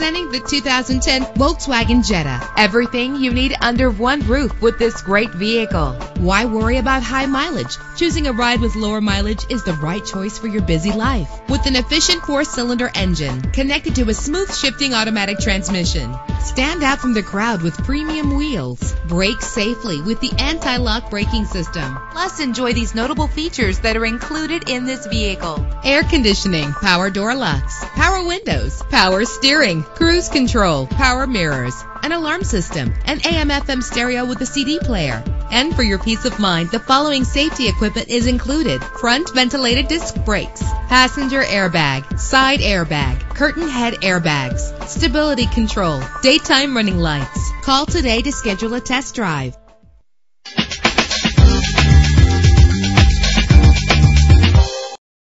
Presenting the 2010 Volkswagen Jetta. Everything you need under one roof with this great vehicle. Why worry about high mileage? Choosing a ride with lower mileage is the right choice for your busy life. With an efficient 4-cylinder engine connected to a smooth shifting automatic transmission. Stand out from the crowd with premium wheels. Brake safely with the anti-lock braking system. Plus, enjoy these notable features that are included in this vehicle. Air conditioning, power door locks, power windows, power steering, cruise control, power mirrors, an alarm system, an AM/FM stereo with a CD player. And for your peace of mind, the following safety equipment is included: front ventilated disc brakes, passenger airbag, side airbag, curtain head airbags, stability control, daytime running lights. Call today to schedule a test drive.